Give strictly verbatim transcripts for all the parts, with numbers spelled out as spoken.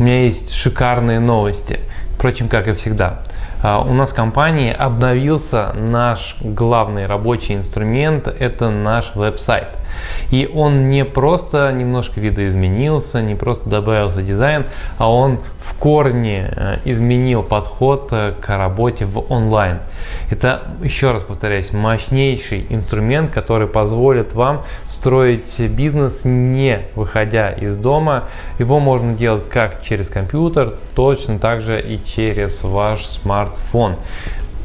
У меня есть шикарные новости, впрочем, как и всегда. У нас в компании обновился наш главный рабочий инструмент, это наш веб-сайт. И он не просто немножко видоизменился, не просто добавился дизайн, а он в корне изменил подход к работе в онлайн. Это, еще раз повторяюсь, мощнейший инструмент, который позволит вам строить бизнес, не выходя из дома. Его можно делать как через компьютер, точно так же и через ваш смартфон.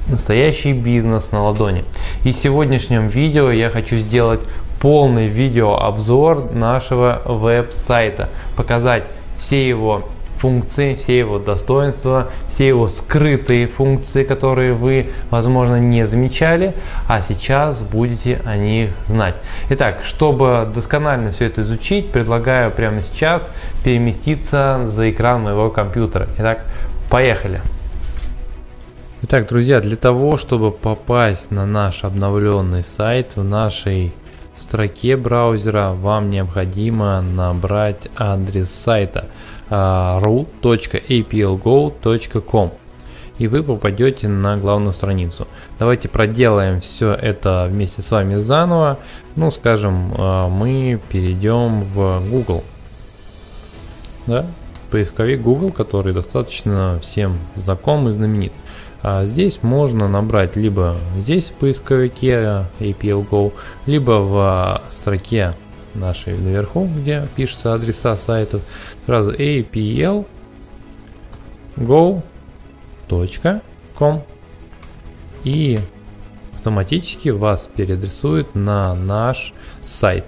Настоящий бизнес на ладони. И в сегодняшнем видео я хочу сделать полный видеообзор нашего веб-сайта, показать все его функции, все его достоинства, все его скрытые функции, которые вы, возможно, не замечали, а сейчас будете о них знать. Итак, чтобы досконально все это изучить, предлагаю прямо сейчас переместиться за экран моего компьютера. Итак, поехали! Итак, друзья, для того, чтобы попасть на наш обновленный сайт, в нашей в строке браузера вам необходимо набрать адрес сайта ru точка a p l go точка com, и вы попадете на главную страницу. Давайте проделаем все это вместе с вами заново. Ну, скажем, мы перейдем в Google, да? Поисковик Google, который достаточно всем знаком и знаменит. А здесь можно набрать либо здесь в поисковике эй пи эл го, либо в строке нашей наверху, где пишется адреса сайтов, сразу эй пи эл го точка ком, и автоматически вас переадресует на наш сайт.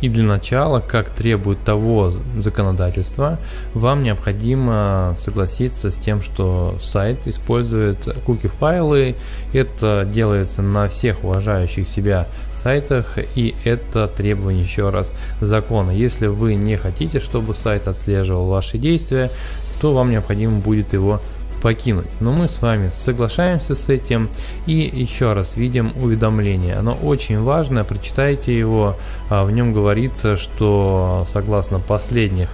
И для начала, как требует того законодательства, вам необходимо согласиться с тем, что сайт использует куки-файлы. Это делается на всех уважающих себя сайтах, и это требование, еще раз, закона. Если вы не хотите, чтобы сайт отслеживал ваши действия, то вам необходимо будет его покинуть. Но мы с вами соглашаемся с этим, и еще раз видим уведомление. Оно очень важное, прочитайте его. В нем говорится, что согласно последних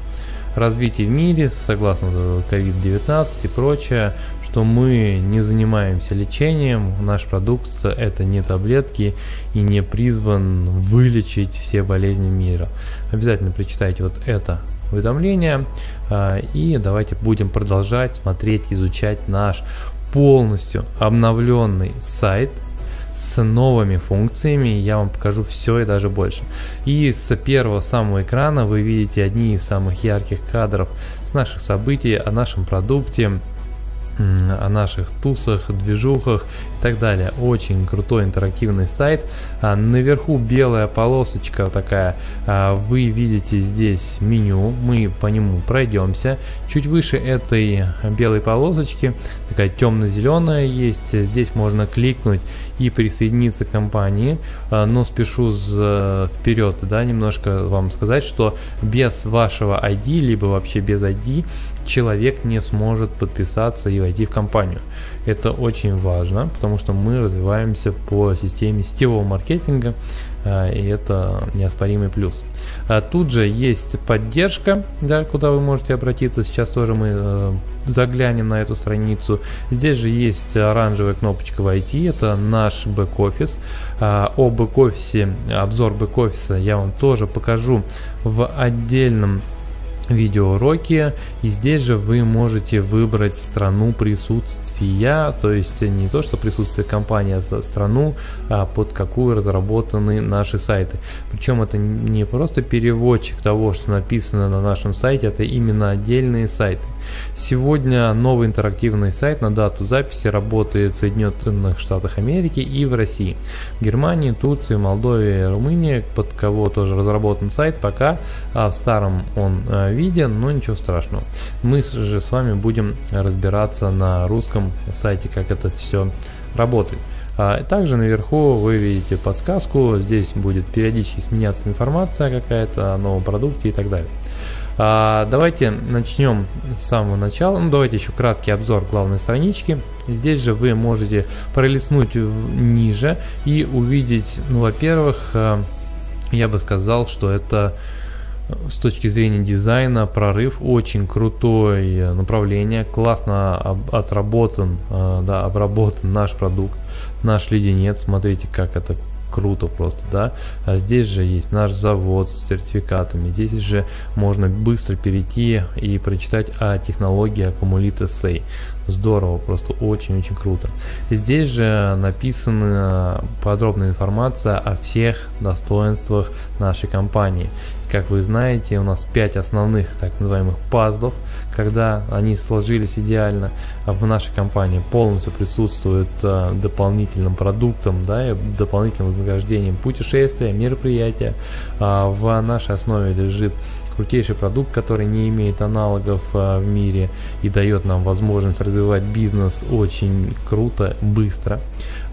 развитий в мире, согласно ковид девятнадцать и прочее, что мы не занимаемся лечением, наша продукция это не таблетки и не призван вылечить все болезни мира. Обязательно прочитайте вот это уведомления, и давайте будем продолжать смотреть, изучать наш полностью обновленный сайт с новыми функциями. Я вам покажу все и даже больше. И с первого самого экрана вы видите одни из самых ярких кадров с наших событий, о нашем продукте, о наших тусах, движухах и так далее. Очень крутой интерактивный сайт. Наверху белая полосочка такая. Вы видите здесь меню, мы по нему пройдемся. Чуть выше этой белой полосочки такая темно-зеленая есть. Здесь можно кликнуть и присоединиться к компании. Но спешу вперед, да, немножко вам сказать, что без вашего ай ди, либо вообще без ай ди, человек не сможет подписаться и войти в компанию. Это очень важно, потому что мы развиваемся по системе сетевого маркетинга, и это неоспоримый плюс. Тут же есть поддержка, да, куда вы можете обратиться. Сейчас тоже мы заглянем на эту страницу. Здесь же есть оранжевая кнопочка «Войти», это наш бэк-офис. О бэк-офисе, обзор бэк-офиса я вам тоже покажу в отдельном видеоуроки, и здесь же вы можете выбрать страну присутствия, то есть не то, что присутствие компании, а страну, под какую разработаны наши сайты. Причем это не просто переводчик того, что написано на нашем сайте, это именно отдельные сайты. Сегодня новый интерактивный сайт на дату записи работает в Соединенных Штатах Америки и в России, в Германии, Турции, Молдове, Румынии, под кого тоже разработан сайт, пока в старом он виде, но ничего страшного. Мы же с вами будем разбираться на русском сайте, как это все работает. Также наверху вы видите подсказку, здесь будет периодически сменяться информация какая-то о новом продукте и так далее. Давайте начнем с самого начала. Ну, давайте еще краткий обзор главной странички. Здесь же вы можете пролистнуть ниже и увидеть, ну, во-первых, я бы сказал, что это с точки зрения дизайна прорыв, очень крутое направление, классно отработан, да, обработан наш продукт, наш леденец, смотрите, как это круто просто, да. А здесь же есть наш завод с сертификатами, здесь же можно быстро перейти и прочитать о технологии ACUMULLIT эс а. Здорово, просто очень-очень круто. Здесь же написана подробная информация о всех достоинствах нашей компании. Как вы знаете, у нас пять основных так называемых пазлов, когда они сложились идеально. В нашей компании полностью присутствует э, дополнительным продуктом, да, и дополнительным вознаграждением путешествия, мероприятия. Э, в нашей основе лежит крутейший продукт, который не имеет аналогов э, в мире и дает нам возможность развивать бизнес очень круто, быстро.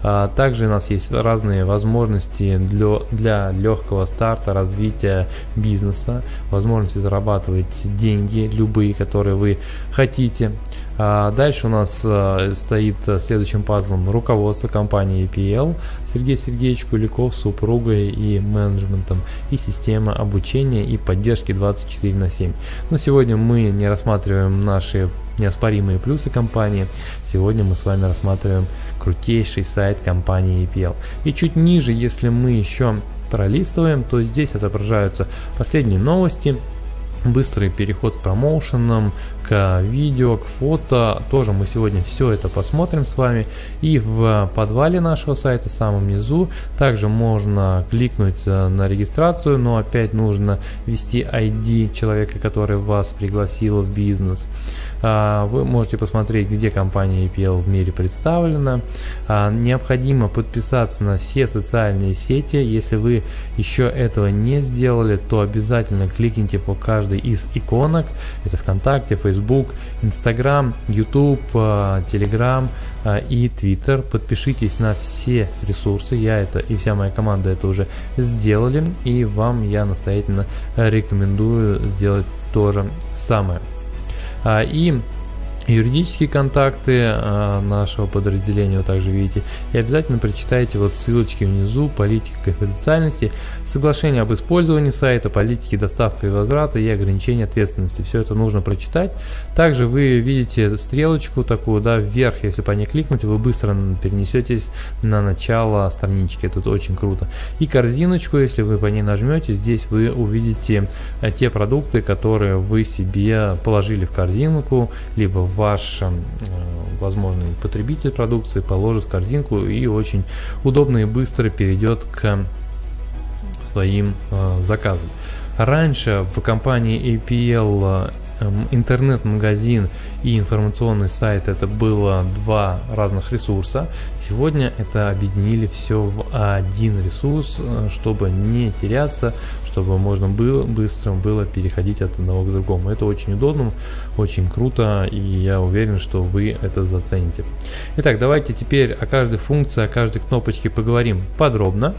А также у нас есть разные возможности для, для легкого старта, развития бизнеса, возможности зарабатывать деньги, любые, которые вы хотите. А дальше у нас а, стоит следующим пазлом руководство компании эй пи эл, Сергей Сергеевич Куликов с супругой и менеджментом, и система обучения и поддержки двадцать четыре на семь. Но сегодня мы не рассматриваем наши неоспоримые плюсы компании. Сегодня мы с вами рассматриваем крутейший сайт компании эй пи эл. И чуть ниже, если мы еще пролистываем, то здесь отображаются последние новости, быстрый переход к промоушенам, к видео, к фото. Тоже мы сегодня все это посмотрим с вами. И в подвале нашего сайта, в самом низу, также можно кликнуть на регистрацию, но опять нужно ввести ай ди человека, который вас пригласил в бизнес. Вы можете посмотреть, где компания эй пи эл в мире представлена. Необходимо подписаться на все социальные сети. Если вы еще этого не сделали, то обязательно кликните по каждой из иконок. Это ВКонтакте, Facebook, Instagram, YouTube, Telegram и Twitter. Подпишитесь на все ресурсы. Я это и вся моя команда это уже сделали. И вам я настоятельно рекомендую сделать то же самое. И юридические контакты нашего подразделения вы также видите. И обязательно прочитайте вот ссылочки внизу: политика конфиденциальности, соглашение об использовании сайта, политики доставка и возврата и ограничения ответственности. Все это нужно прочитать. Также вы видите стрелочку такую, да, вверх, если по ней кликнуть, вы быстро перенесетесь на начало странички. Это очень круто. И корзиночку, если вы по ней нажмете, здесь вы увидите те продукты, которые вы себе положили в корзинку, либо в ваш возможный потребитель продукции положит в корзинку и очень удобно и быстро перейдет к своим заказам. Раньше в компании эй пи эл интернет-магазин и информационный сайт — это было два разных ресурса. Сегодня это объединили все в один ресурс, чтобы не теряться, чтобы можно было быстро было переходить от одного к другому. Это очень удобно, очень круто, и я уверен, что вы это зацените. Итак, давайте теперь о каждой функции, о каждой кнопочке поговорим подробно.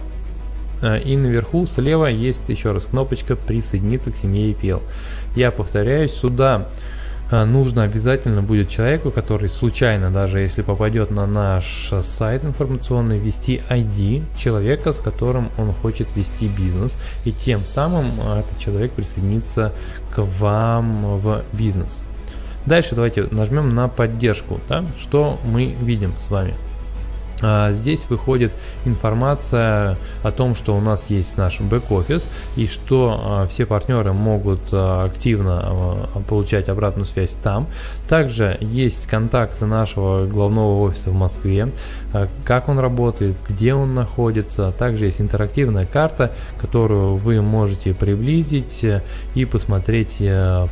И наверху слева есть еще раз кнопочка «Присоединиться к семье эй пи эл». Я повторяюсь, сюда нужно обязательно будет человеку, который случайно, даже если попадет на наш сайт информационный, ввести ай ди человека, с которым он хочет вести бизнес, и тем самым этот человек присоединится к вам в бизнес. Дальше давайте нажмем на поддержку, да? Что мы видим с вами? Здесь выходит информация о том, что у нас есть наш бэк-офис и что все партнеры могут активно получать обратную связь там. Также есть контакты нашего главного офиса в Москве, как он работает, где он находится. Также есть интерактивная карта, которую вы можете приблизить и посмотреть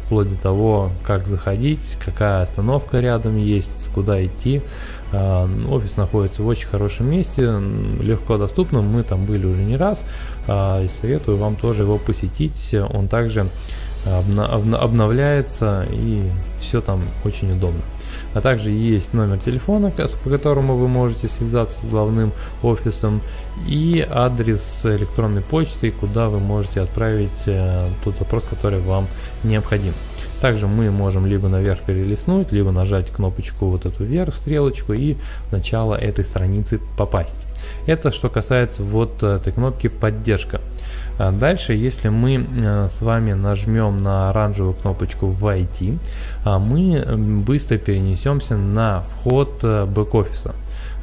вплоть до того, как заходить, какая остановка рядом есть, куда идти. Офис находится в очень хорошем месте, легко доступно, мы там были уже не раз, и советую вам тоже его посетить. Он также обновляется, и все там очень удобно. А также есть номер телефона, по которому вы можете связаться с главным офисом, и адрес электронной почты, куда вы можете отправить тот запрос, который вам необходим. Также мы можем либо наверх перелистнуть, либо нажать кнопочку вот эту вверх, стрелочку, и в начало этой страницы попасть. Это что касается вот этой кнопки «Поддержка». Дальше, если мы с вами нажмем на оранжевую кнопочку «Войти», мы быстро перенесемся на вход бэк-офиса.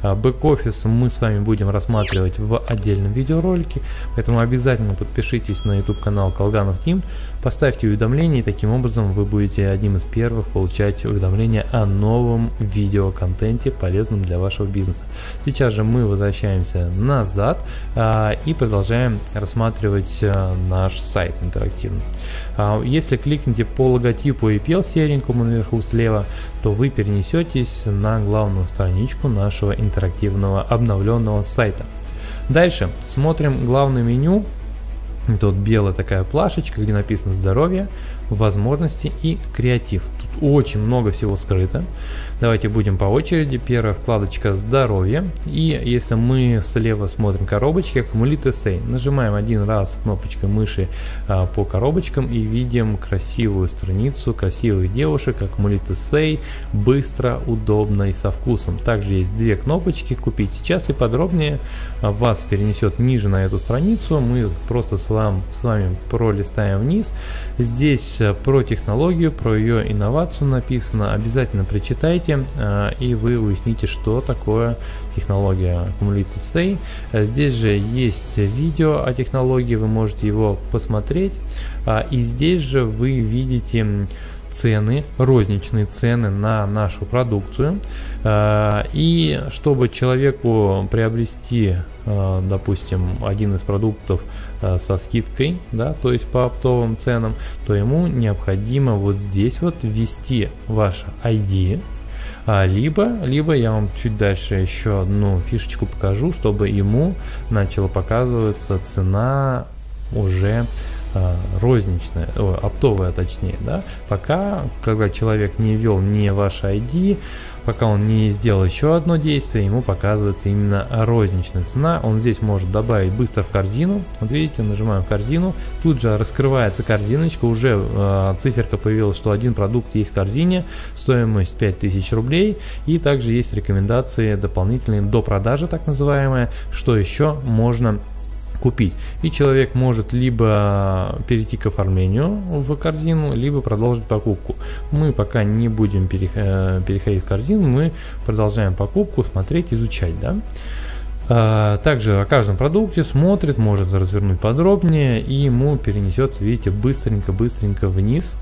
Бэк-офис мы с вами будем рассматривать в отдельном видеоролике, поэтому обязательно подпишитесь на YouTube-канал Калганов Тим, поставьте уведомления, и таким образом вы будете одним из первых получать уведомления о новом видеоконтенте, полезном для вашего бизнеса. Сейчас же мы возвращаемся назад а, и продолжаем рассматривать а, наш сайт интерактивный. А, если кликните по логотипу эй пи эл серенькому наверху слева, то вы перенесетесь на главную страничку нашего интерактивного интерактивного обновленного сайта. Дальше смотрим главное меню. Тут белая такая плашечка, где написано «Здоровье», «Возможности» и «Креатив». Тут очень много всего скрыто. Давайте будем по очереди. Первая вкладочка «Здоровье». И если мы слева смотрим коробочки «ACUMULLIT эс а», нажимаем один раз кнопочкой мыши а, по коробочкам и видим красивую страницу красивых девушек, «ACUMULLIT эс а», быстро, удобно и со вкусом. Также есть две кнопочки «Купить сейчас» и «Подробнее». Вас перенесет ниже на эту страницу. Мы просто с с вами пролистаем вниз. Здесь про технологию, про ее инновацию написано. Обязательно прочитайте, и вы уясните, что такое технология ACUMULLIT эс а. Здесь же есть видео о технологии, вы можете его посмотреть. И здесь же вы видите цены, розничные цены на нашу продукцию. И чтобы человеку приобрести, допустим, один из продуктов со скидкой, да, то есть по оптовым ценам, то ему необходимо вот здесь вот ввести ваш ай ди, либо, либо я вам чуть дальше еще одну фишечку покажу, чтобы ему начала показываться цена уже розничная, о, оптовая точнее, да, пока, когда человек не ввел не ваш ай ди, пока он не сделал еще одно действие, ему показывается именно розничная цена. Он здесь может добавить быстро в корзину. Вот видите, нажимаем корзину, тут же раскрывается корзиночка, уже э, циферка появилась, что один продукт есть в корзине, стоимость пять тысяч рублей, и также есть рекомендации дополнительные до продажи, так называемые, что еще можно купить. И человек может либо перейти к оформлению в корзину, либо продолжить покупку. Мы пока не будем переходить в корзину, мы продолжаем покупку, смотреть, изучать, да? Также о каждом продукте смотрит, может развернуть подробнее, и ему перенесется, видите, быстренько-быстренько вниз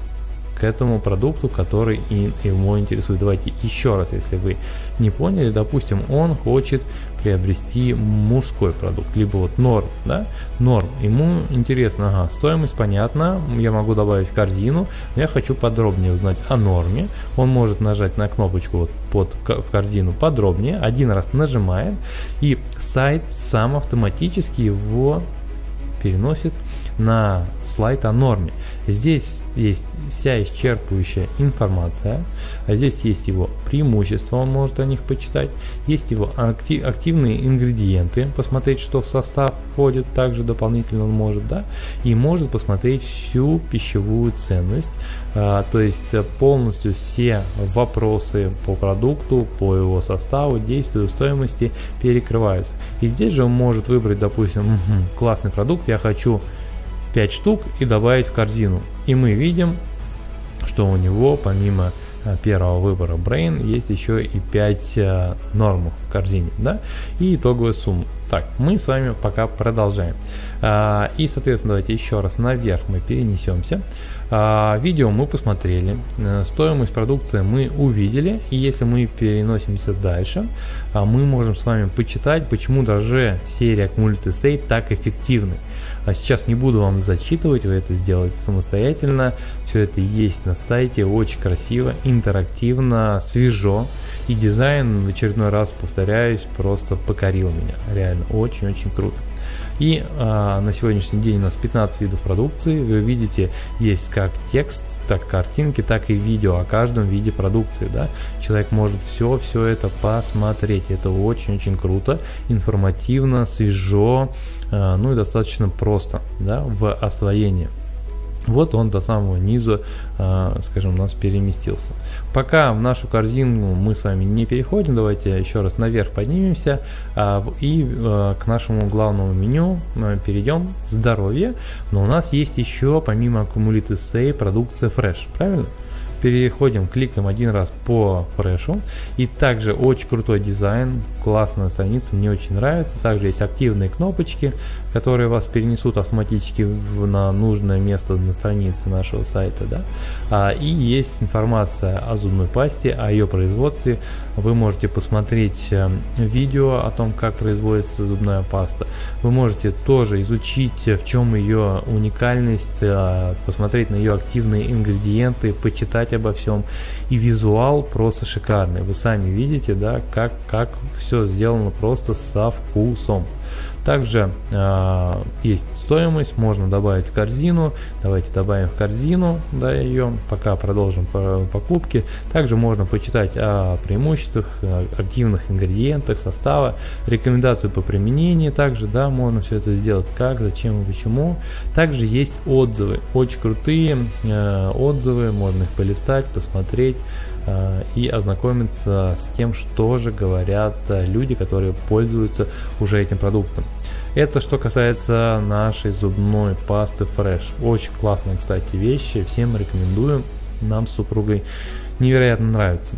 к этому продукту, который его интересует. Давайте еще раз, если вы не поняли, допустим, он хочет приобрести мужской продукт, либо вот норм, да, норм, ему интересно, ага, стоимость понятна, я могу добавить в корзину, я хочу подробнее узнать о норме, он может нажать на кнопочку вот под в корзину подробнее, один раз нажимает, и сайт сам автоматически его переносит на слайд о норме. Здесь есть вся исчерпывающая информация, а здесь есть его преимущества, он может о них почитать, есть его актив, активные ингредиенты, посмотреть, что в состав входит, также дополнительно он может, да, и может посмотреть всю пищевую ценность, а, то есть полностью все вопросы по продукту, по его составу, действию, стоимости перекрываются. И здесь же он может выбрать, допустим, классный продукт, я хочу пять штук и добавить в корзину. И мы видим, что у него помимо первого выбора Brain есть еще и пять норм в корзине, да, и итоговая сумма. Так, мы с вами пока продолжаем. А, и, соответственно, давайте еще раз наверх мы перенесемся. А, видео мы посмотрели, а, стоимость продукции мы увидели. И если мы переносимся дальше, а, мы можем с вами почитать, почему даже серия ACUMULLIT эс а так эффективны. А сейчас не буду вам зачитывать, вы это сделаете самостоятельно. Все это есть на сайте, очень красиво, интерактивно, свежо. И дизайн, в очередной раз повторяюсь, просто покорил меня, реально. Очень-очень круто. И а, на сегодняшний день у нас пятнадцать видов продукции. Вы видите, есть как текст, так картинки, так и видео о каждом виде продукции. Да? Человек может все, все это посмотреть. Это очень-очень круто, информативно, свежо, а, ну и достаточно просто, да, в освоении. Вот он до самого низа, скажем, у нас переместился. Пока в нашу корзину мы с вами не переходим, давайте еще раз наверх поднимемся и к нашему главному меню перейдем — здоровье. Но у нас есть еще, помимо аккумуллита эс а, продукция Fresh, правильно? Переходим, кликаем один раз по фрешу. И также очень крутой дизайн, классная страница, мне очень нравится. Также есть активные кнопочки, которые вас перенесут автоматически в, на нужное место на странице нашего сайта. Да? А, и есть информация о зубной пасте, о ее производстве. Вы можете посмотреть видео о том, как производится зубная паста. Вы можете тоже изучить, в чем ее уникальность, посмотреть на ее активные ингредиенты, почитать обо всем. И визуал просто шикарный, вы сами видите, да, как как все сделано просто со вкусом. Также э, есть стоимость, можно добавить в корзину. Давайте добавим в корзину, да, ее пока продолжим по покупки. Также можно почитать о преимуществах, активных ингредиентах, состава, рекомендацию по применению. Также, да, можно все это сделать, как, зачем и почему. Также есть отзывы, очень крутые э, отзывы, можно их полистать, посмотреть э, и ознакомиться с тем, что же говорят люди, которые пользуются уже этим продуктом. Это что касается нашей зубной пасты Fresh. Очень классные, кстати, вещи. Всем рекомендую. Нам с супругой невероятно нравится.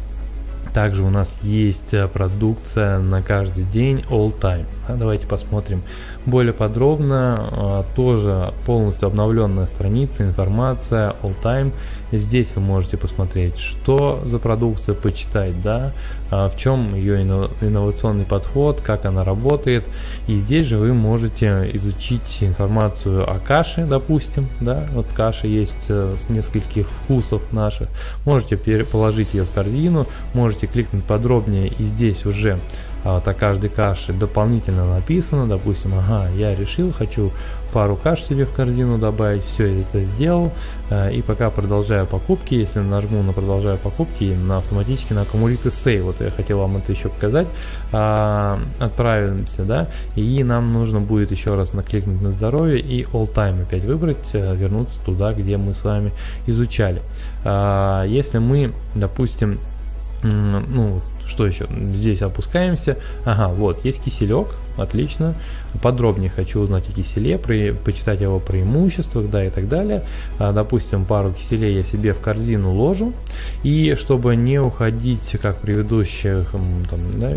Также у нас есть продукция на каждый день All Time. Давайте посмотрим более подробно. Тоже полностью обновленная страница, информация All Time. Здесь вы можете посмотреть, что за продукция, почитать, да, в чем ее инновационный подход, как она работает. И здесь же вы можете изучить информацию о каше, допустим, да, вот каша есть с нескольких вкусов наших. Можете положить ее в корзину, можете кликнуть подробнее, и здесь уже вот о каждой каше дополнительно написано. Допустим, ага, я решил, хочу пару каш себе в корзину добавить, все это сделал, и пока продолжаю покупки, если нажму на продолжаю покупки, на автоматически на аккумулиты эс а, вот я хотел вам это еще показать, отправимся, да, и нам нужно будет еще раз накликнуть на здоровье и All Time опять выбрать, вернуться туда, где мы с вами изучали. Если мы, допустим, ну, что еще? Здесь опускаемся. Ага, вот, есть киселек. Отлично. Подробнее хочу узнать о киселе, при, почитать о его преимуществах, да, и так далее. А, допустим, пару киселей я себе в корзину ложу. И чтобы не уходить, как в предыдущих там, да,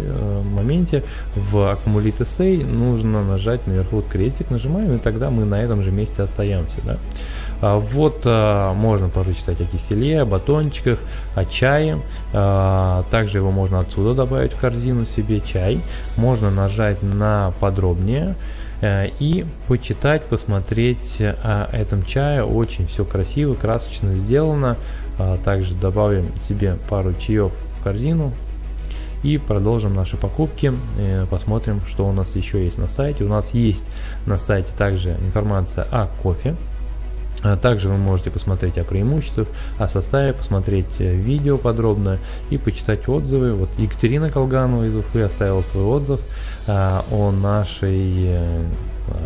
моменте, в аккумулит эс а, нужно нажать наверху вот крестик, нажимаем, и тогда мы на этом же месте остаемся. Да. А, вот а, можно почитать о киселе, о батончиках, о чае. А, также его можно отсюда добавить в корзину себе чай. Можно нажать на подробнее и почитать, посмотреть о этом чае. Очень все красиво, красочно сделано. Также добавим себе пару чаев в корзину и продолжим наши покупки, посмотрим, что у нас еще есть на сайте. У нас есть на сайте также информация о кофе. Также вы можете посмотреть о преимуществах, о составе, посмотреть видео подробно и почитать отзывы. Вот Екатерина Калганова из Уфы оставила свой отзыв а, о нашей а,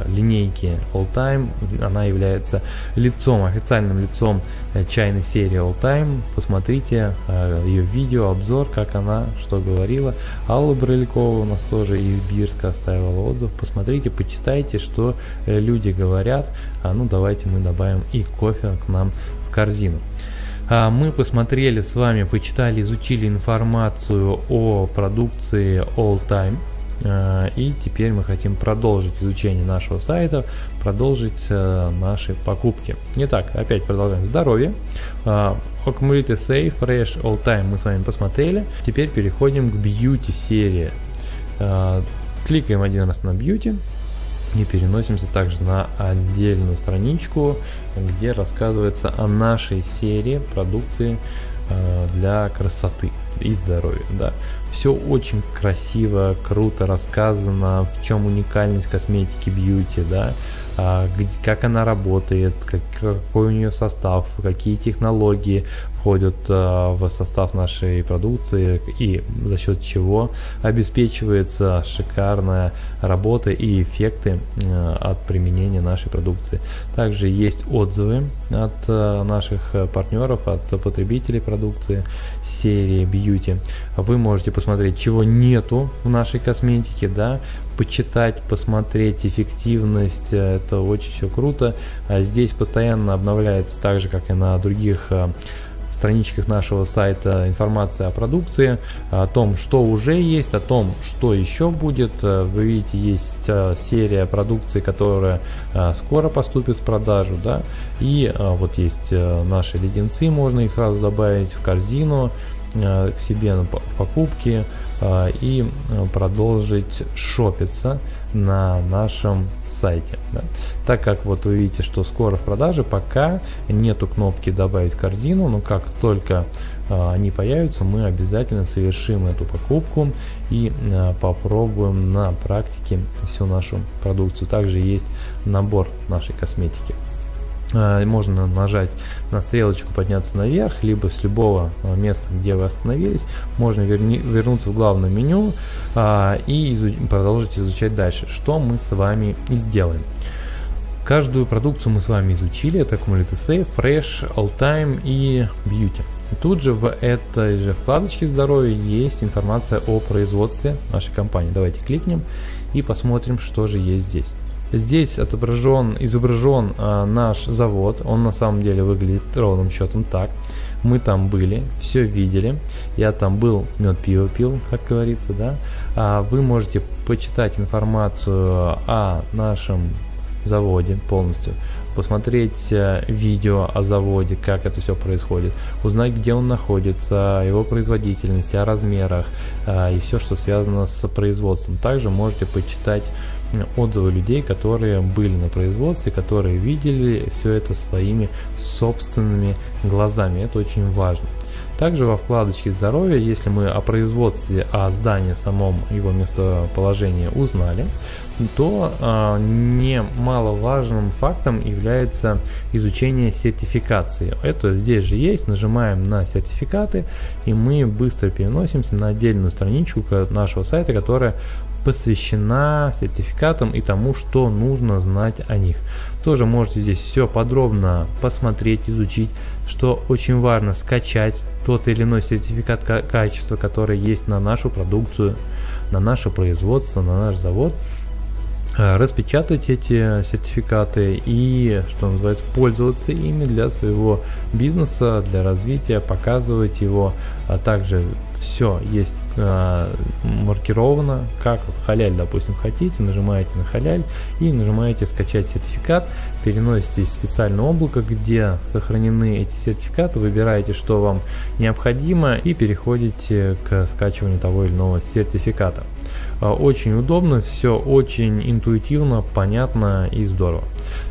линейке All Time. Она является лицом, официальным лицом чайной серии All Time. Посмотрите а, ее видео, обзор, как она, что говорила. Алла Брелькова у нас тоже из Бирска оставила отзыв. Посмотрите, почитайте, что люди говорят. А, ну, давайте мы добавим и кофе к нам в корзину. Мы посмотрели с вами, почитали, изучили информацию о продукции All Time. И теперь мы хотим продолжить изучение нашего сайта, продолжить наши покупки. Итак, опять продолжаем здоровье. Аккумулит эс а, Fresh, All Time мы с вами посмотрели. Теперь переходим к бьюти серии. Кликаем один раз на бьюти. И переносимся также на отдельную страничку, где рассказывается о нашей серии продукции для красоты и здоровья. Да. Все очень красиво, круто рассказано, в чем уникальность косметики бьюти, да, как она работает, какой у нее состав, какие технологии, входят в состав нашей продукции, и за счет чего обеспечивается шикарная работа и эффекты от применения нашей продукции. Также есть отзывы от наших партнеров, от потребителей продукции серии Beauty. Вы можете посмотреть, чего нету в нашей косметике, да, почитать, посмотреть эффективность, это очень все круто. Здесь постоянно обновляется, так же как и на других страничках нашего сайта, информация о продукции, о том, что уже есть, о том, что еще будет. Вы видите, есть серия продукции, которая скоро поступит в продажу, да, и вот есть наши леденцы, можно их сразу добавить в корзину к себе на покупки и продолжить шопиться на нашем сайте, да. Так как вот вы видите, что скоро в продаже, пока нету кнопки добавить в корзину, но как только они появятся, мы обязательно совершим эту покупку и попробуем на практике всю нашу продукцию. Также есть набор нашей косметики. Можно нажать на стрелочку, подняться наверх, либо с любого места, где вы остановились, можно верни, вернуться в главное меню а, и изу, продолжить изучать дальше, что мы с вами и сделаем. Каждую продукцию мы с вами изучили, это ACUMULLIT эс а, Fresh, All Time и Beauty. Тут же в этой же вкладочке здоровья есть информация о производстве нашей компании. Давайте кликнем и посмотрим, что же есть здесь. Здесь отображен, изображен э, наш завод, он на самом деле выглядит ровным счетом так. Мы там были, все видели, я там был, мед пиво пил, как говорится, да. А вы можете почитать информацию о нашем заводе полностью, посмотреть видео о заводе, как это все происходит, узнать, где он находится, его производительности, о размерах э, и все, что связано с производством. Также можете почитать отзывы людей, которые были на производстве, которые видели все это своими собственными глазами. Это очень важно. Также во вкладочке здоровья, если мы о производстве, о здании самом, его местоположении узнали, то а, немаловажным фактом является изучение сертификации. Это здесь же есть, нажимаем на сертификаты, и мы быстро переносимся на отдельную страничку нашего сайта, которая посвящена сертификатам и тому, что нужно знать о них. Тоже можете здесь все подробно посмотреть, изучить, что очень важно скачать тот или иной сертификат качества, который есть на нашу продукцию, на наше производство, на наш завод, распечатать эти сертификаты и, что называется, пользоваться ими для своего бизнеса, для развития, показывать его. А также все есть маркировано, как вот халяль, допустим, хотите, нажимаете на халяль и нажимаете скачать сертификат, переноситесь в специальное облако, где сохранены эти сертификаты, выбираете, что вам необходимо, и переходите к скачиванию того или иного сертификата. Очень удобно, все очень интуитивно, понятно и здорово.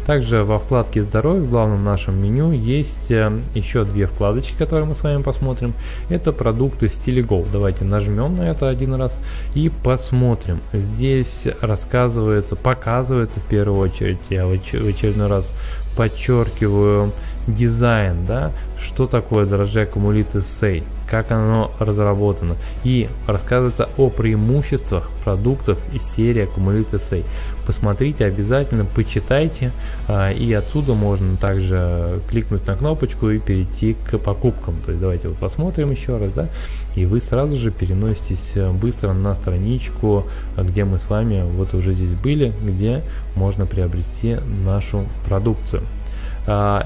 Также во вкладке «Здоровье» в главном нашем меню есть еще две вкладочки, которые мы с вами посмотрим. Это продукты в стиле «Go». Давайте нажмем на это один раз и посмотрим. Здесь рассказывается, показывается в первую очередь, я в очередной раз подчеркиваю, дизайн, да, что такое дрожжи ACUMULLIT эс а, как оно разработано, и рассказывается о преимуществах продуктов из серии ACUMULLIT эс а. Посмотрите обязательно, почитайте, и отсюда можно также кликнуть на кнопочку и перейти к покупкам. То есть давайте вот посмотрим еще раз, да, и вы сразу же переноситесь быстро на страничку, где мы с вами вот уже здесь были, где можно приобрести нашу продукцию.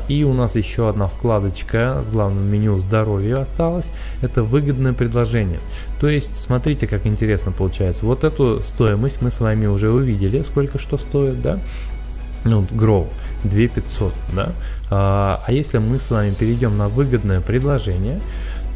И у нас еще одна вкладочка в главном меню «Здоровье» осталась. Это выгодное предложение. То есть, смотрите, как интересно получается. Вот эту стоимость мы с вами уже увидели, сколько что стоит, да? Ну, Grow две тысячи пятьсот, да? А если мы с вами перейдем на выгодное предложение,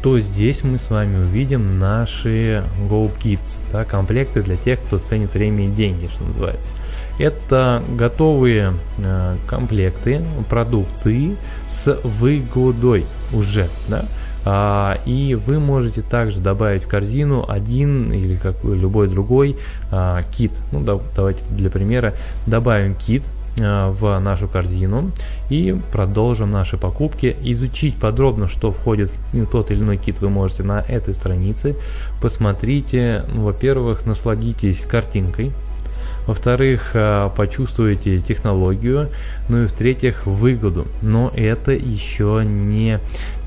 то здесь мы с вами увидим наши Go Kids, да, комплекты для тех, кто ценит время и деньги, что называется. Это готовые э, комплекты продукции с выгодой уже, да? а, и вы можете также добавить в корзину один или как любой другой а, кит. Ну да, давайте для примера добавим кит в нашу корзину и продолжим наши покупки. Изучить подробно, что входит в тот или иной кит, вы можете на этой странице. Посмотрите, во-первых, насладитесь картинкой, во-вторых, почувствуете технологию, ну и в-третьих, выгоду. Но это еще не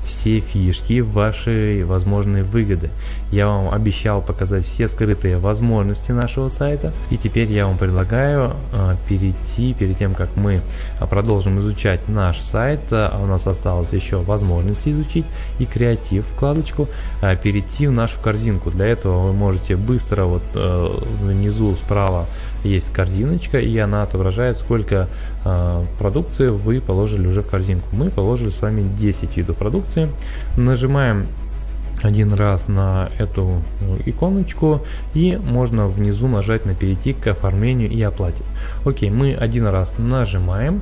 все фишки вашей возможной выгоды. Я вам обещал показать все скрытые возможности нашего сайта. И теперь я вам предлагаю перейти, перед тем, как мы продолжим изучать наш сайт, а у нас осталось еще возможность изучить и креатив вкладочку, перейти в нашу корзинку. Для этого вы можете быстро, вот внизу справа есть корзиночка, и она отображает, сколько продукции вы положили уже в корзинку. Мы положили с вами десять видов продукции. Нажимаем один раз на эту иконочку, и можно внизу нажать на перейти к оформлению и оплате. Окей, мы один раз нажимаем,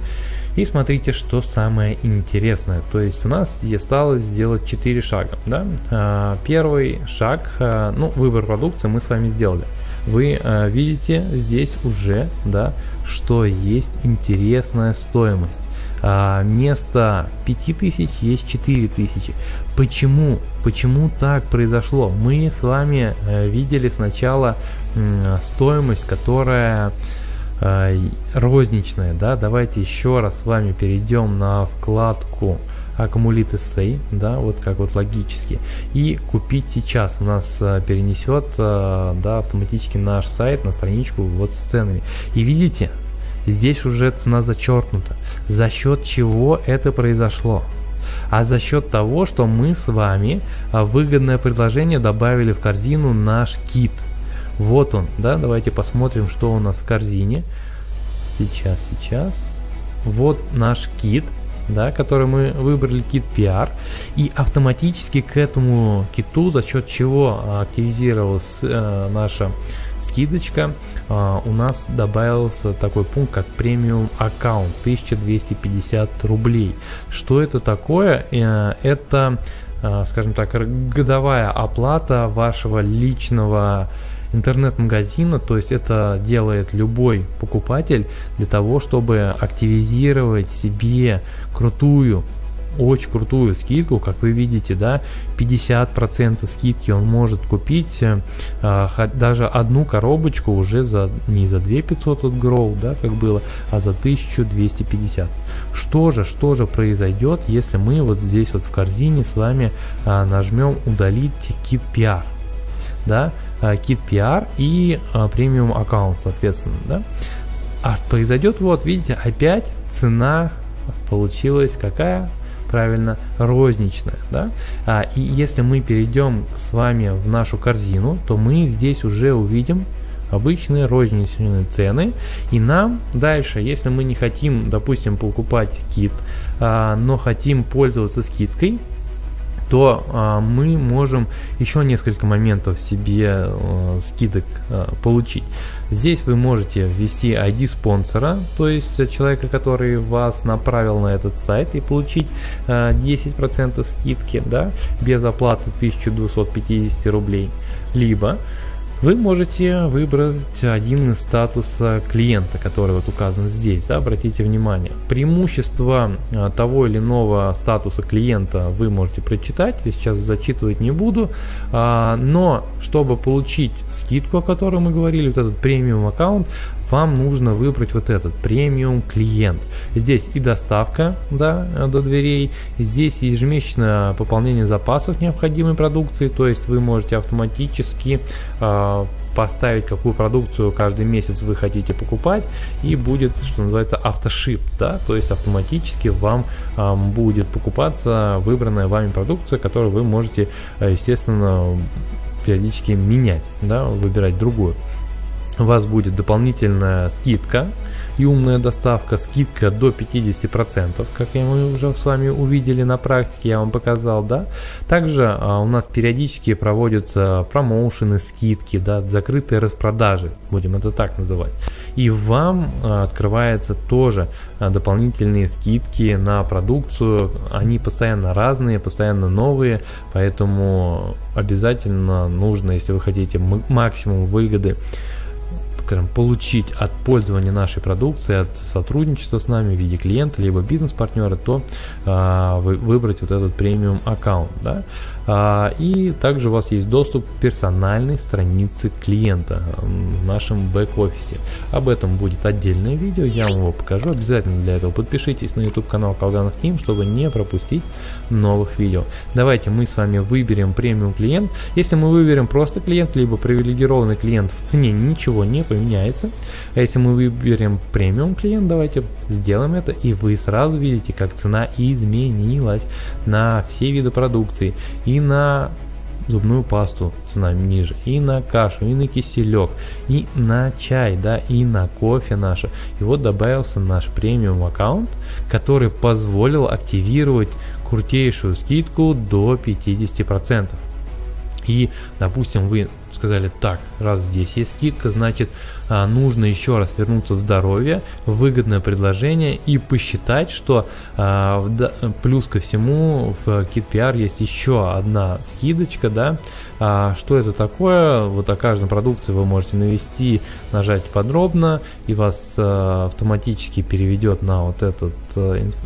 и смотрите, что самое интересное. То есть у нас осталось сделать четыре шага, да? Первый шаг, ну, выбор продукции мы с вами сделали. Вы э, видите здесь уже, да, что есть интересная стоимость. А, вместо пяти тысяч есть четыре тысячи. Почему? Почему так произошло? Мы с вами э, видели сначала э, стоимость, которая э, розничная. Да? Давайте еще раз с вами перейдем на вкладку Аккумуллит эс а, да, вот как вот логически. И купить сейчас у нас перенесет, да, автоматически наш сайт на страничку вот с ценами. И видите, здесь уже цена зачеркнута. За счет чего это произошло? А за счет того, что мы с вами выгодное предложение добавили в корзину наш кит. Вот он, да, давайте посмотрим, что у нас в корзине. Сейчас, сейчас. Вот наш кит, да, который мы выбрали, кит пи ар, и автоматически к этому киту, за счет чего активизировалась э, наша скидочка, э, у нас добавился такой пункт, как премиум аккаунт, тысяча двести пятьдесят рублей. Что это такое? Э, это, э, скажем так, годовая оплата вашего личного интернет-магазина, то есть это делает любой покупатель для того, чтобы активизировать себе крутую, очень крутую скидку, как вы видите, да, пятьдесят процентов скидки он может купить, а, даже одну коробочку уже за не за две тысячи пятьсот от Grow, да, как было, а за тысячу двести пятьдесят. Что же, что же произойдет, если мы вот здесь вот в корзине с вами а, нажмем удалить кит пи ар, да, кит пи ар и премиум аккаунт, соответственно, да? А произойдет, вот видите, опять цена получилась какая? Правильно, розничная, да? А, и если мы перейдем с вами в нашу корзину, то мы здесь уже увидим обычные розничные цены, и нам дальше, если мы не хотим, допустим, покупать кит, а, но хотим пользоваться скидкой, то а, мы можем еще несколько моментов себе а, скидок а, получить. Здесь вы можете ввести ай ди спонсора, то есть человека, который вас направил на этот сайт, и получить а, десять процентов скидки, да, без оплаты тысяча двести пятьдесят рублей. Либо вы можете выбрать один из статуса клиента, который вот указан здесь, да, обратите внимание. Преимущества того или иного статуса клиента вы можете прочитать, я сейчас зачитывать не буду, но чтобы получить скидку, о которой мы говорили, вот этот премиум аккаунт, вам нужно выбрать вот этот премиум клиент. Здесь и доставка, да, до дверей, здесь ежемесячное пополнение запасов необходимой продукции, то есть вы можете автоматически э, поставить, какую продукцию каждый месяц вы хотите покупать, и будет, что называется, автошип, да, то есть автоматически вам э, будет покупаться выбранная вами продукция, которую вы можете, естественно, периодически менять, да, выбирать другую. У вас будет дополнительная скидка и умная доставка, скидка до пятидесяти процентов, как мы уже с вами увидели на практике, я вам показал, да. Также а, у нас периодически проводятся промоушены, скидки, да, закрытые распродажи, будем это так называть. И вам а, открываются тоже а, дополнительные скидки на продукцию, они постоянно разные, постоянно новые, поэтому обязательно нужно, если вы хотите максимум выгоды, скажем, получить от пользования нашей продукции, от сотрудничества с нами в виде клиента, либо бизнес-партнера, то а, вы, выбрать вот этот премиум аккаунт. Да? А, и также у вас есть доступ к персональной странице клиента в нашем бэк-офисе. Об этом будет отдельное видео, я вам его покажу. Обязательно для этого подпишитесь на YouTube канал Калганов Тим, чтобы не пропустить новых видео. Давайте мы с вами выберем премиум клиент. Если мы выберем просто клиент, либо привилегированный клиент, в цене ничего не поменяется. А если мы выберем премиум клиент, давайте сделаем это, и вы сразу видите, как цена изменилась на все виды продукции. И на зубную пасту цена ниже, и на кашу, и на киселек, и на чай, да, и на кофе наше. И вот добавился наш премиум аккаунт, который позволил активировать крутейшую скидку до пятидесяти процентов. И, допустим, вы сказали: так, раз здесь есть скидка, значит, нужно еще раз вернуться в здоровье, выгодное предложение, и посчитать, что плюс ко всему в KidPR есть еще одна скидочка, да. Что это такое? Вот о каждой продукции вы можете навести, нажать подробно, и вас автоматически переведет на вот эту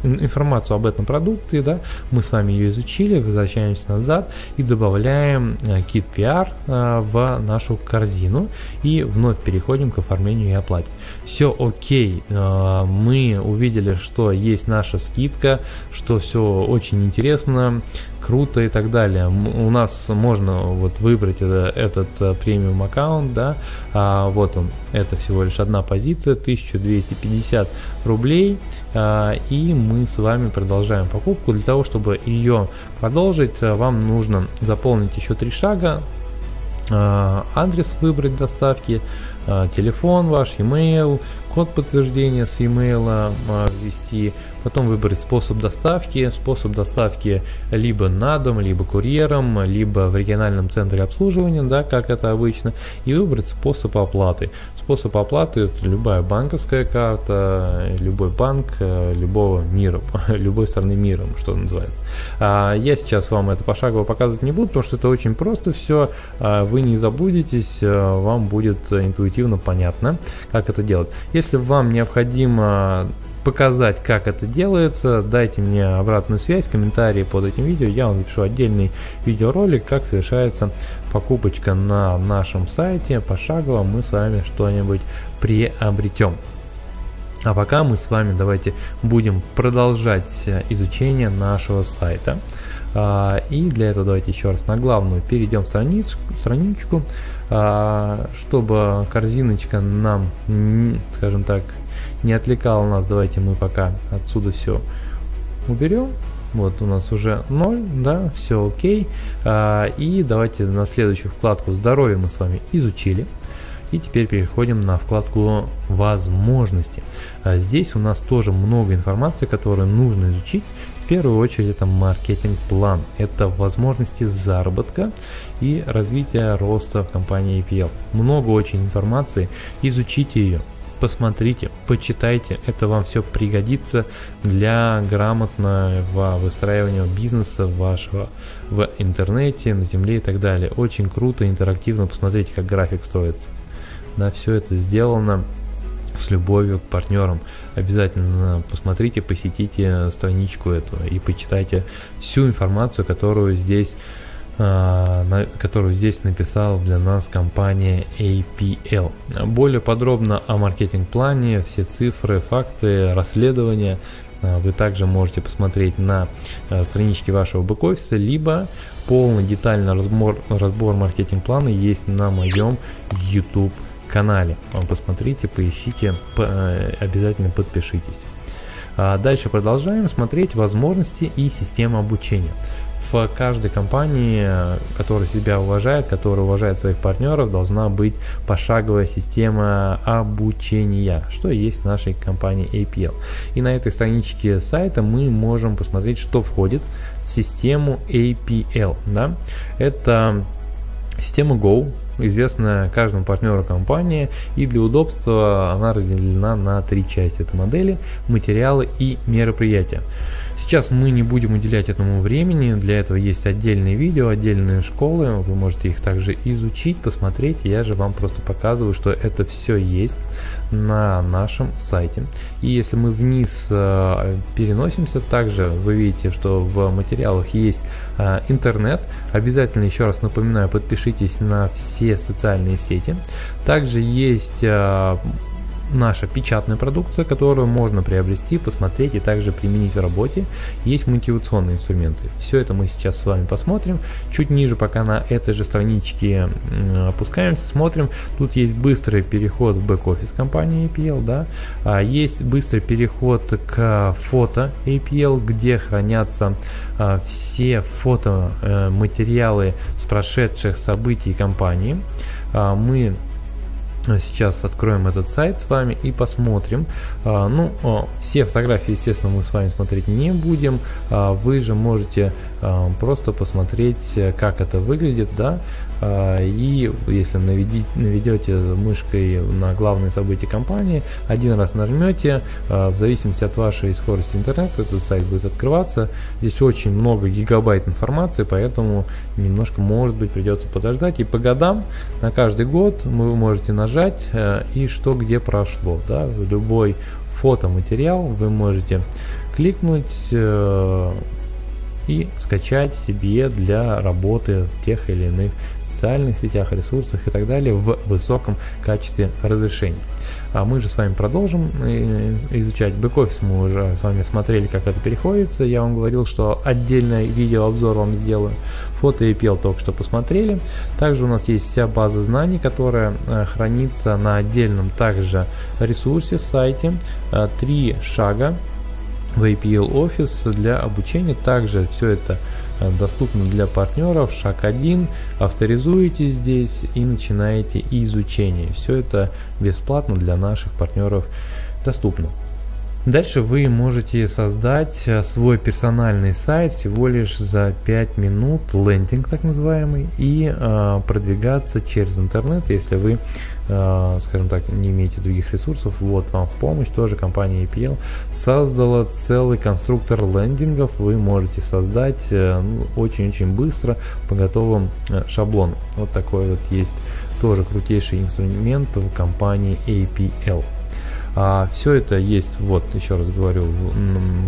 информацию об этом продукте, да. Мы с вами ее изучили, возвращаемся назад и добавляем KidPR в нашу корзину, и вновь переходим к оформлению и оплате. Все окей, мы увидели, что есть наша скидка, что все очень интересно, круто и так далее. У нас можно вот выбрать этот премиум аккаунт, да, а вот он, это всего лишь одна позиция, тысяча двести пятьдесят рублей, а, и мы с вами продолжаем покупку. Для того чтобы ее продолжить, вам нужно заполнить еще три шага: а, адрес выбрать доставки, а, телефон ваш, e-mail, код подтверждения с e-mail ввести, потом выбрать способ доставки. Способ доставки либо на дом, либо курьером, либо в региональном центре обслуживания, да, как это обычно, и выбрать способ оплаты. Способ оплаты – это любая банковская карта, любой банк любого мира, любой страны мира, что называется. Я сейчас вам это пошагово показывать не буду, потому что это очень просто все, вы не заблудитесь, вам будет интуитивно понятно, как это делать. Если вам необходимо показать, как это делается, дайте мне обратную связь, комментарии под этим видео, я вам напишу отдельный видеоролик, как совершается покупочка на нашем сайте, пошагово мы с вами что-нибудь приобретем. А пока мы с вами давайте будем продолжать изучение нашего сайта. И для этого давайте еще раз на главную перейдем страничку, чтобы корзиночка нам, скажем так, не отвлекала нас. Давайте мы пока отсюда все уберем. Вот у нас уже ноль, да, все окей. И давайте на следующую вкладку «Здоровье» мы с вами изучили. И теперь переходим на вкладку «Возможности». Здесь у нас тоже много информации, которую нужно изучить. В первую очередь это маркетинг-план, это возможности заработка и развития роста в компании эй пи эл. Много очень информации, изучите ее, посмотрите, почитайте, это вам все пригодится для грамотного выстраивания бизнеса вашего в интернете, на земле и так далее. Очень круто, интерактивно, посмотрите, как график строится. Да, все это сделано с любовью к партнерам. Обязательно посмотрите, посетите страничку эту и почитайте всю информацию, которую здесь, которую здесь написала для нас компания эй пи эл. Более подробно о маркетинг-плане, все цифры, факты, расследования вы также можете посмотреть на страничке вашего бэк-офиса, либо полный детальный разбор, разбор маркетинг-плана есть на моем YouTube канале. Посмотрите, поищите, обязательно подпишитесь. Дальше продолжаем смотреть возможности и систему обучения. В каждой компании, которая себя уважает, которая уважает своих партнеров, должна быть пошаговая система обучения, что есть в нашей компании эй пи эл. И на этой страничке сайта мы можем посмотреть, что входит в систему эй пи эл. Да? Это система Go, известная каждому партнеру компании, и для удобства она разделена на три части: это модели, материалы и мероприятия. Сейчас мы не будем уделять этому времени, для этого есть отдельные видео, отдельные школы, вы можете их также изучить, посмотреть. Я же вам просто показываю, что это все есть на нашем сайте. И если мы вниз переносимся, также вы видите, что в материалах есть интернет. Обязательно, еще раз напоминаю, подпишитесь на все социальные сети. Также есть наша печатная продукция, которую можно приобрести, посмотреть и также применить в работе. Есть мотивационные инструменты. Все это мы сейчас с вами посмотрим. Чуть ниже, пока на этой же страничке опускаемся, смотрим. Тут есть быстрый переход в бэк-офис компании эй пи эл. Да? Есть быстрый переход к фото эй пи эл, где хранятся все фотоматериалы с прошедших событий компании. Мы сейчас откроем этот сайт с вами и посмотрим. Ну, все фотографии, естественно, мы с вами смотреть не будем. Вы же можете просто посмотреть, как это выглядит, да. И если наведите, наведете мышкой на главные события компании, один раз нажмете, в зависимости от вашей скорости интернета этот сайт будет открываться. Здесь очень много гигабайт информации, поэтому немножко, может быть, придется подождать. И по годам на каждый год вы можете нажать и что где прошло, да? Любой фотоматериал вы можете кликнуть и скачать себе для работы в тех или иных социальных сетях, ресурсах и так далее в высоком качестве разрешения. А мы же с вами продолжим изучать бэк-офис. Мы уже с вами смотрели, как это переходится. Я вам говорил, что отдельное видеообзор вам сделаю. Фото эй пи эл только что посмотрели. Также у нас есть вся база знаний, которая хранится на отдельном также ресурсе, сайте. Три шага в эй пи эл Office для обучения. Также все это доступно для партнеров. Шаг один. Авторизуете здесь и начинаете изучение. Все это бесплатно для наших партнеров доступно. Дальше вы можете создать свой персональный сайт всего лишь за пять минут, лендинг так называемый, и э, продвигаться через интернет, если вы, э, скажем так, не имеете других ресурсов. Вот вам в помощь тоже компания эй пи эл создала целый конструктор лендингов. Вы можете создать очень-очень э, быстро по готовым э, шаблонам. Вот такой вот есть тоже крутейший инструмент в компании эй пи эл. А, все это есть, вот еще раз говорю,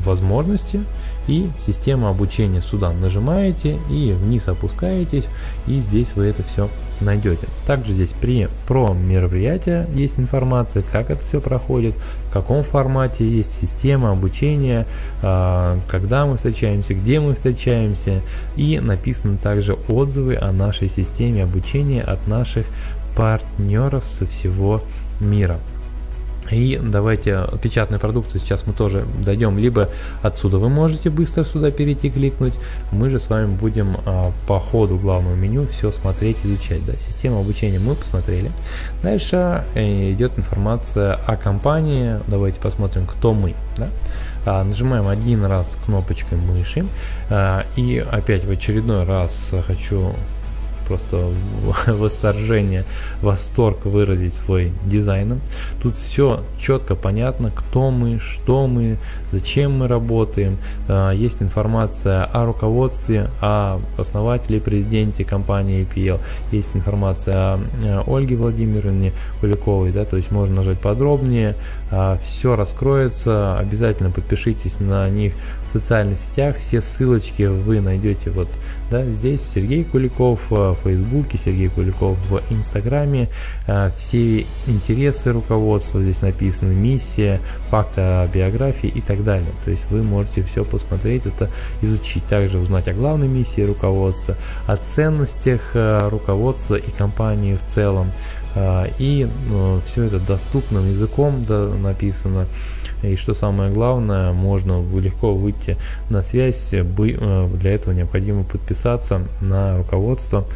возможности и система обучения. Сюда нажимаете и вниз опускаетесь, и здесь вы это все найдете. Также здесь при, про мероприятия есть информация, как это все проходит, в каком формате есть система обучения, а, когда мы встречаемся, где мы встречаемся, и написаны также отзывы о нашей системе обучения от наших партнеров со всего мира. И давайте печатной продукции сейчас мы тоже дойдем, либо отсюда вы можете быстро сюда перейти, кликнуть. Мы же с вами будем а, по ходу главного меню все смотреть, изучать. Да? Систему обучения мы посмотрели. Дальше идет информация о компании. Давайте посмотрим, кто мы. Да? А, нажимаем один раз кнопочкой мыши. А, и опять в очередной раз хочу просто восторжение, восторг выразить свой дизайном. Тут все четко понятно, кто мы, что мы, зачем мы работаем. Есть информация о руководстве, о основателе, президенте компании эй пи эл. Есть информация о Ольге Владимировне Куликовой, да, то есть можно нажать подробнее, все раскроется. Обязательно подпишитесь на них в социальных сетях, все ссылочки вы найдете вот, да, здесь. Сергей Куликов в Фейсбуке, Сергей Куликов в Инстаграме, все интересы руководства здесь написаны, миссия, факты о биографии и так далее. То есть вы можете все посмотреть, это изучить, также узнать о главной миссии руководства, о ценностях руководства и компании в целом. И все это доступным языком написано. И что самое главное, можно легко выйти на связь. Для этого необходимо подписаться на руководство,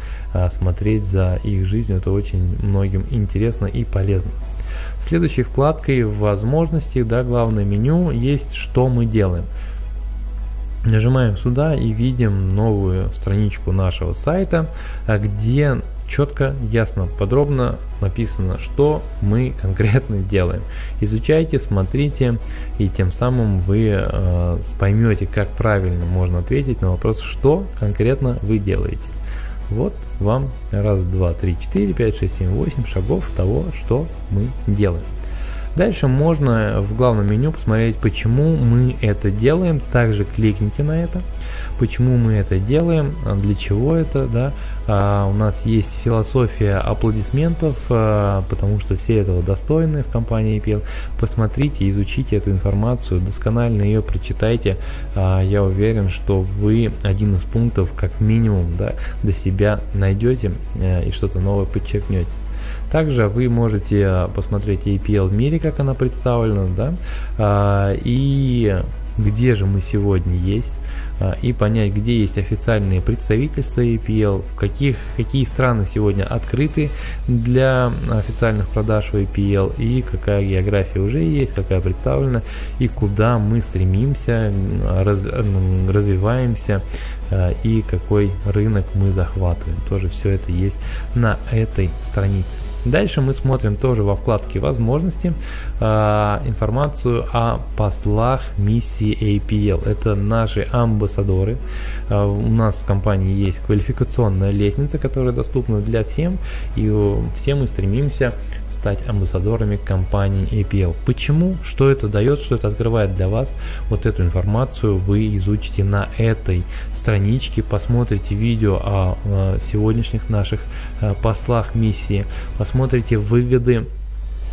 смотреть за их жизнью. Это очень многим интересно и полезно. Следующей вкладкой возможности, да, главное меню, есть что мы делаем. Нажимаем сюда и видим новую страничку нашего сайта, где четко, ясно, подробно написано, что мы конкретно делаем. Изучайте, смотрите, и тем самым вы э, поймете, как правильно можно ответить на вопрос, что конкретно вы делаете. Вот вам раз, два, три, четыре, пять, шесть, семь, восемь шагов того, что мы делаем. Дальше можно в главном меню посмотреть, почему мы это делаем. Также кликните на это, почему мы это делаем, для чего это. Да? А, у нас есть философия аплодисментов, а, потому что все этого достойны в компании эй пи эл. Посмотрите, изучите эту информацию, досконально ее прочитайте. А, я уверен, что вы один из пунктов как минимум, да, для себя найдете а, и что-то новое подчеркнете. Также вы можете посмотреть эй пи эл в мире, как она представлена, да, а, и где же мы сегодня есть, а, и понять, где есть официальные представительства эй пи эл, в каких, какие страны сегодня открыты для официальных продаж в эй пи эл, и какая география уже есть, какая представлена, и куда мы стремимся, раз, развиваемся, а, и какой рынок мы захватываем. Тоже все это есть на этой странице. Дальше мы смотрим тоже во вкладке возможности э, информацию о послах миссии эй пи эл. Это наши амбассадоры. Э, у нас в компании есть квалификационная лестница, которая доступна для всем, и э, все мы стремимся стать амбассадорами компании эй пи эл. Почему? Что это дает? Что это открывает для вас? Вот эту информацию вы изучите на этой страничке, посмотрите видео о, о сегодняшних наших о, послах миссии, посмотрите выгоды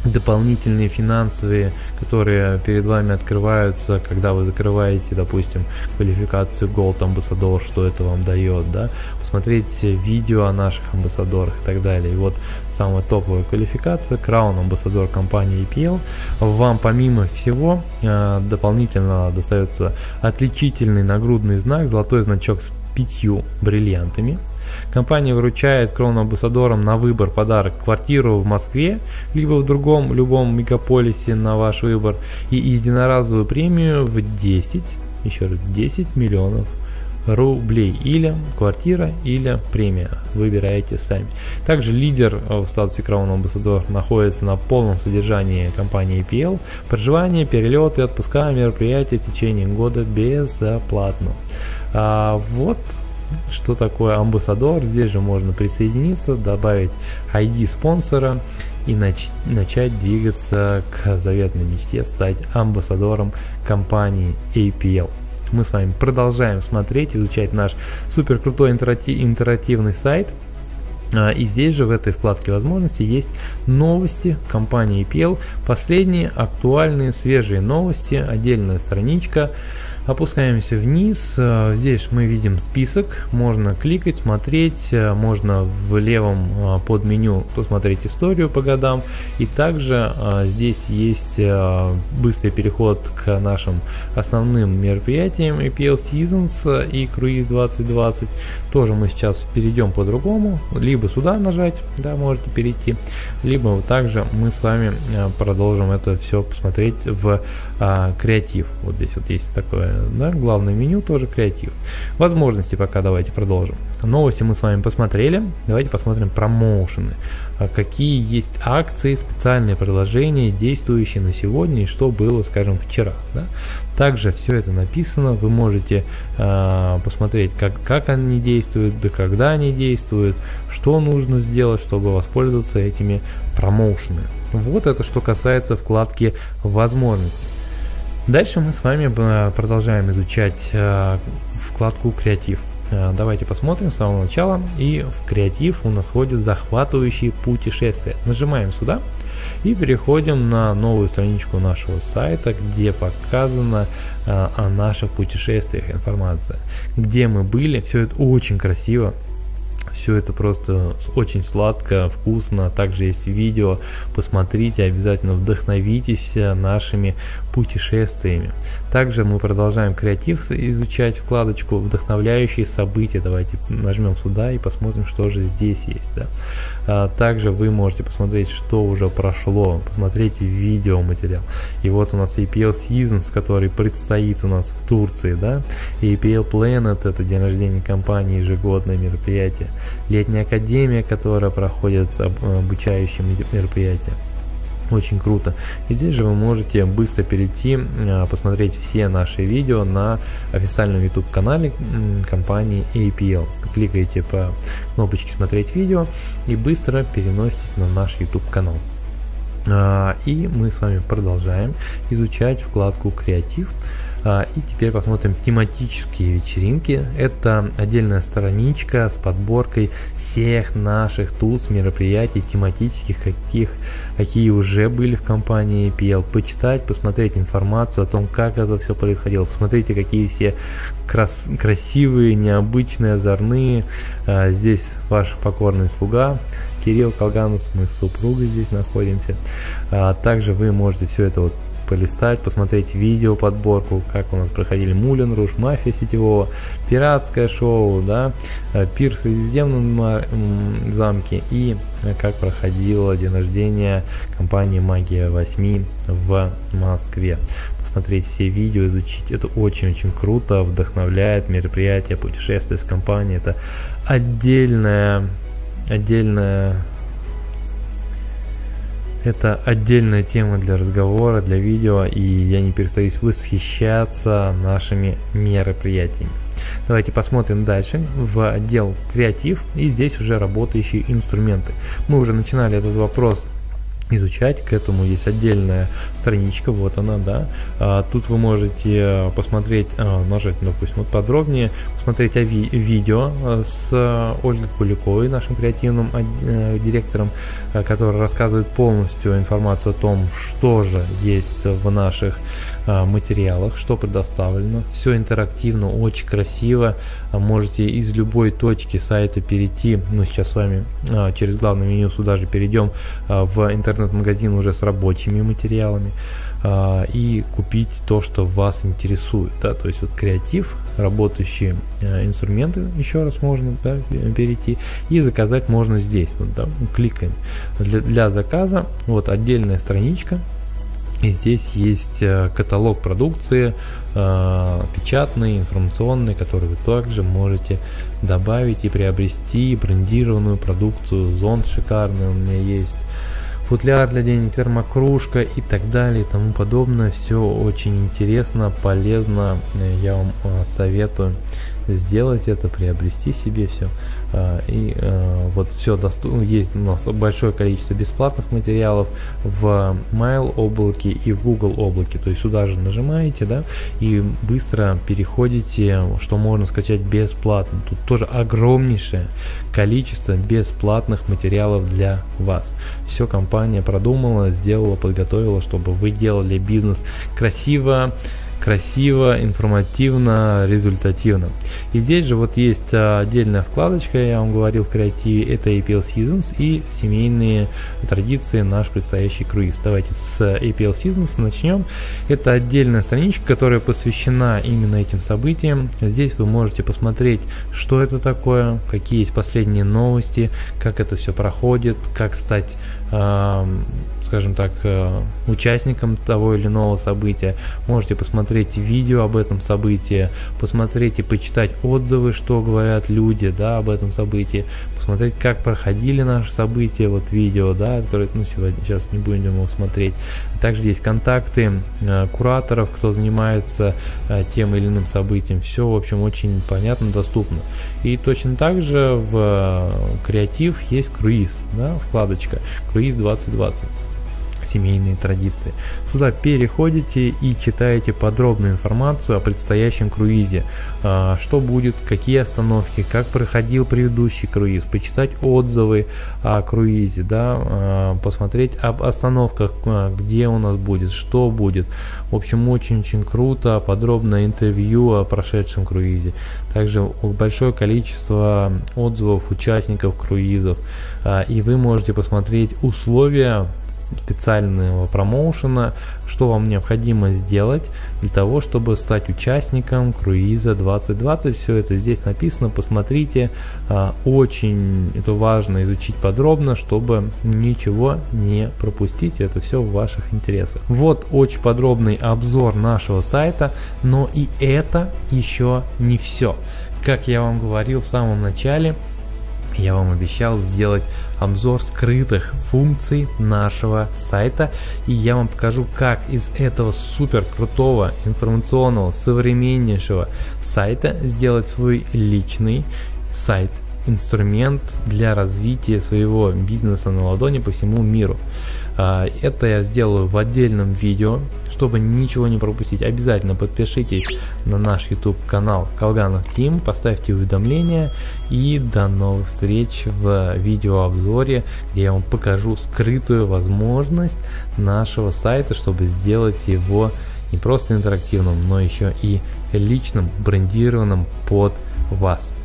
дополнительные финансовые, которые перед вами открываются, когда вы закрываете, допустим, квалификацию Gold Ambassador, что это вам дает, да, посмотреть видео о наших амбассадорах и так далее. И вот самая топовая квалификация, Crown Ambassador компании эй пи эл, вам помимо всего дополнительно достается отличительный нагрудный знак, золотой значок с пятью бриллиантами. Компания вручает крон-амбассадорам на выбор подарок квартиру в Москве, либо в другом, любом мегаполисе на ваш выбор, и единоразовую премию в десять, еще раз, десять миллионов рублей, или квартира, или премия, выбираете сами. Также лидер в статусе Crown Ambassador находится на полном содержании компании эй пи эл, проживание, перелеты, отпуска, мероприятия в течение года безоплатно. А, вот что такое амбассадор. Здесь же можно присоединиться, добавить ай ди спонсора и нач начать двигаться к заветной мечте стать амбассадором компании эй пи эл. Мы с вами продолжаем смотреть, изучать наш супер крутой интерактив интерактивный сайт. И здесь же в этой вкладке возможности есть новости компании эй пи эл, последние актуальные свежие новости, отдельная страничка. Опускаемся вниз, здесь мы видим список, можно кликать, смотреть, можно в левом под меню посмотреть историю по годам, и также здесь есть быстрый переход к нашим основным мероприятиям эй пи эл Seasons и круиз двадцать двадцать. Тоже мы сейчас перейдем по-другому, либо сюда нажать, да, можете перейти, либо вот также мы с вами продолжим это все посмотреть в а, креатив. Вот здесь вот есть такое, да, главное меню, тоже креатив. Возможности пока давайте продолжим. Новости мы с вами посмотрели, давайте посмотрим промоушены. А какие есть акции, специальные предложения, действующие на сегодня, и что было, скажем, вчера. Да? Также все это написано, вы можете э, посмотреть, как, как они действуют, до когда они действуют, что нужно сделать, чтобы воспользоваться этими промоушенами. Вот это что касается вкладки возможностей. Дальше мы с вами продолжаем изучать э, вкладку креатив. Давайте посмотрим с самого начала, и в креатив у нас входит захватывающие путешествия. Нажимаем сюда и переходим на новую страничку нашего сайта, где показана а, о наших путешествиях информация, где мы были. Все это очень красиво, все это просто очень сладко, вкусно. Также есть видео, посмотрите, обязательно вдохновитесь нашими путешествиями. Также мы продолжаем креатив изучать, вкладочку вдохновляющие события. Давайте нажмем сюда и посмотрим, что же здесь есть. Да? А, также вы можете посмотреть, что уже прошло, посмотрите видеоматериал. И вот у нас эй пи эл Seasons, который предстоит у нас в Турции, да? эй пи эл Planet, это день рождения компании, ежегодное мероприятие. летняя академия, которая проходит обучающие мероприятия. Очень круто. И здесь же вы можете быстро перейти, посмотреть все наши видео на официальном YouTube-канале компании эй пи эл. Кликаете по кнопочке «Смотреть видео» и быстро переноситесь на наш YouTube-канал. И мы с вами продолжаем изучать вкладку «Креатив». И теперь посмотрим тематические вечеринки. Это отдельная страничка с подборкой всех наших туз, мероприятий тематических, каких, какие уже были в компании эй пи эл. Почитать, посмотреть информацию о том, как это все происходило. Посмотрите, какие все крас красивые, необычные, озорные. Здесь ваш покорный слуга Кирилл Калганов, мы с супругой здесь находимся. Также вы можете все это вот полистать, посмотреть видео подборку, как у нас проходили Мулен Руж, мафия сетевого, пиратское шоу, да, пир в Средиземном замке и как проходило день рождения компании Магия восемь в Москве. Посмотреть все видео, изучить, это очень-очень круто, вдохновляет мероприятие, путешествие с компанией, это отдельная, отдельная Это отдельная тема для разговора, для видео, и я не перестаюсь восхищаться нашими мероприятиями. Давайте посмотрим дальше в отдел «Креатив», и здесь уже работающие инструменты. Мы уже начинали этот вопрос изучать, к этому есть отдельная страничка, вот она, да. А, тут вы можете посмотреть, а, нажать, допустим, вот подробнее, посмотреть о ви видео с Ольгой Куликовой, нашим креативным а, директором, а, который рассказывает полностью информацию о том, что же есть в наших а, материалах, что предоставлено. Все интерактивно, очень красиво. А, можете из любой точки сайта перейти. Мы сейчас с вами а, через главное меню сюда же перейдем а, в интернет магазин уже с рабочими материалами а, и купить то, что вас интересует, да, то есть вот креатив, работающие а, инструменты, еще раз можно, да, перейти и заказать можно здесь, вот, да, кликаем для, для заказа, вот отдельная страничка. И здесь есть каталог продукции, э, печатный, информационный, который вы также можете добавить и приобрести, брендированную продукцию, зонт шикарный у меня есть, футляр для денег, термокружка и так далее и тому подобное. Все очень интересно, полезно, я вам советую сделать это, приобрести себе все. И вот все доступно, есть у нас большое количество бесплатных материалов в Mail облаке и в Google облаке, то есть сюда же нажимаете, да, и быстро переходите, что можно скачать бесплатно. Тут тоже огромнейшее количество бесплатных материалов для вас. Все компания продумала, сделала, подготовила, чтобы вы делали бизнес красиво, красиво, информативно, результативно. И здесь же вот есть отдельная вкладочка, я вам говорил, в креативе, это эй пи эл Seasons и семейные традиции, наш предстоящий круиз. Давайте с эй пи эл Seasons начнем. Это отдельная страничка, которая посвящена именно этим событиям. Здесь вы можете посмотреть, что это такое, какие есть последние новости, как это все проходит, как стать, скажем так, участником того или иного события. Можете посмотреть видео об этом событии, посмотреть и почитать отзывы, что говорят люди, да, об этом событии, посмотреть, как проходили наши события, вот видео, да, которые, ну, сегодня, сейчас не будем его смотреть. Также есть контакты э, кураторов, кто занимается э, тем или иным событием. Все, в общем, очень понятно, доступно. И точно так же в э, креатив есть круиз, да, вкладочка «Круиз двадцать двадцать». Семейные традиции. Сюда переходите и читаете подробную информацию о предстоящем круизе, что будет, какие остановки, как проходил предыдущий круиз, почитать отзывы о круизе, да, посмотреть об остановках, где у нас будет, что будет. В общем, очень-очень круто, подробное интервью о прошедшем круизе. Также большое количество отзывов участников круизов, и вы можете посмотреть условия специального промоушена, что вам необходимо сделать для того, чтобы стать участником круиза двадцать двадцать. Все это здесь написано, посмотрите, очень это важно изучить подробно, чтобы ничего не пропустить, это все в ваших интересах. Вот очень подробный обзор нашего сайта, но и это еще не все. Как я вам говорил в самом начале, я вам обещал сделать обзор скрытых функций нашего сайта, и я вам покажу, как из этого супер крутого информационного современнейшего сайта сделать свой личный сайт, инструмент для развития своего бизнеса на ладони по всему миру. Это я сделаю в отдельном видео. Чтобы ничего не пропустить, обязательно подпишитесь на наш YouTube канал Калганов Тим, поставьте уведомления, и до новых встреч в видеообзоре, где я вам покажу скрытую возможность нашего сайта, чтобы сделать его не просто интерактивным, но еще и личным, брендированным под вас.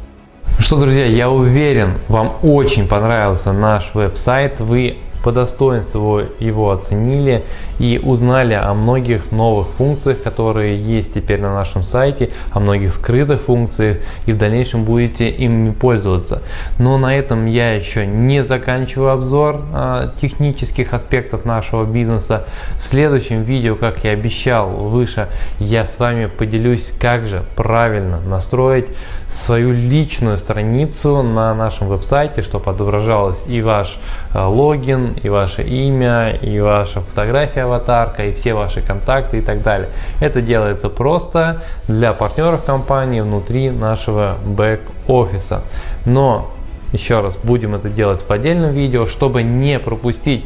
Ну что, друзья, я уверен, вам очень понравился наш веб-сайт, вы по достоинству его оценили и узнали о многих новых функциях, которые есть теперь на нашем сайте, о многих скрытых функциях, и в дальнейшем будете ими пользоваться. Но на этом я еще не заканчиваю обзор а, технических аспектов нашего бизнеса. В следующем видео, как я обещал выше, я с вами поделюсь, как же правильно настроить свою личную страницу на нашем веб-сайте, чтобы отображалось и ваш а, логин, и ваше имя, и ваша фотография аватарка, и все ваши контакты и так далее. Это делается просто для партнеров компании внутри нашего бэк-офиса. Но еще раз, будем это делать в отдельном видео, чтобы не пропустить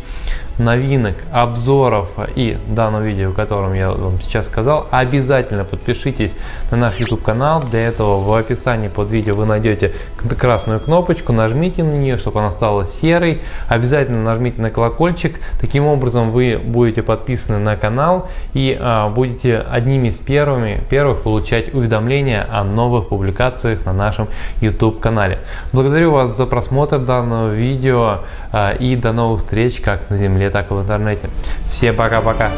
новинок, обзоров и данного видео, о котором я вам сейчас сказал. Обязательно подпишитесь на наш YouTube канал. Для этого в описании под видео вы найдете красную кнопочку, нажмите на нее, чтобы она стала серой. Обязательно нажмите на колокольчик. Таким образом вы будете подписаны на канал и а, будете одними из первыми, первых получать уведомления о новых публикациях на нашем YouTube канале. Благодарю вас за просмотр данного видео а, и до новых встреч как на земле, так и в интернете. Всем пока-пока!